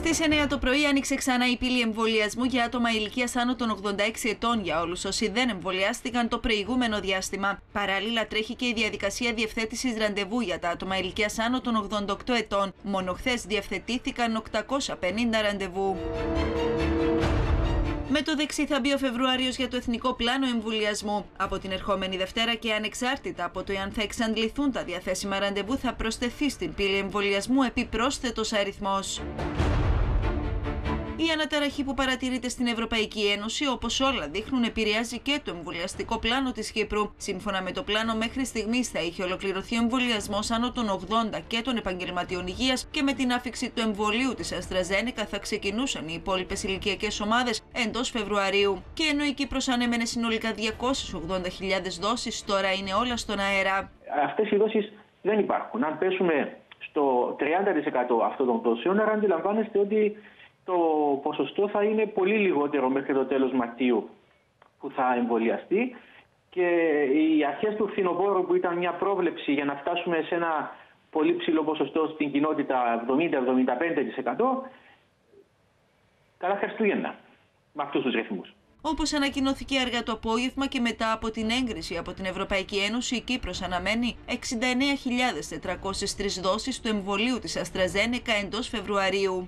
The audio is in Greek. Στις 9 το πρωί άνοιξε ξανά η πύλη εμβολιασμού για άτομα ηλικίας άνω των 86 ετών για όλους όσοι δεν εμβολιάστηκαν το προηγούμενο διάστημα. Παράλληλα τρέχει και η διαδικασία διευθέτησης ραντεβού για τα άτομα ηλικίας άνω των 88 ετών. Μόνο χθες διευθετήθηκαν 850 ραντεβού. Με το δεξί θα μπει ο Φεβρουάριος για το Εθνικό Πλάνο Εμβολιασμού. Από την ερχόμενη Δευτέρα και ανεξάρτητα από το εάν θα εξαντληθούν τα διαθέσιμα ραντεβού, θα προσθεθεί στην πύλη εμβολιασμού επιπρόσθετος αριθμός. Η αναταραχή που παρατηρείται στην Ευρωπαϊκή Ένωση, όπως όλα δείχνουν, επηρεάζει και το εμβολιαστικό πλάνο της Κύπρου. Σύμφωνα με το πλάνο, μέχρι στιγμής θα είχε ολοκληρωθεί ο εμβολιασμός άνω των 80 και των επαγγελματιών υγείας και με την άφιξη του εμβολίου της Αστραζένεκα θα ξεκινούσαν οι υπόλοιπες ηλικιακές ομάδες εντός Φεβρουαρίου. Και ενώ η Κύπρος ανέμενε συνολικά 280.000 δόσεις, τώρα είναι όλα στον αέρα. Αυτές οι δόσεις δεν υπάρχουν. Αν πέσουμε στο 30% αυτών των δόσεων, άρα αντιλαμβάνεστε ότι το ποσοστό θα είναι πολύ λιγότερο μέχρι το τέλος Μαρτίου που θα εμβολιαστεί και οι αρχές του φθινοπόρου που ήταν μια πρόβλεψη για να φτάσουμε σε ένα πολύ ψηλό ποσοστό στην κοινότητα 70-75% καλά Χριστούγεννα με αυτούς τους ρυθμούς. Όπως ανακοινώθηκε αργά το απόγευμα και μετά από την έγκριση από την Ευρωπαϊκή Ένωση, η Κύπρος αναμένει 69.403 δόσεις του εμβολίου της Αστραζένεκα εντός Φεβρουαρίου.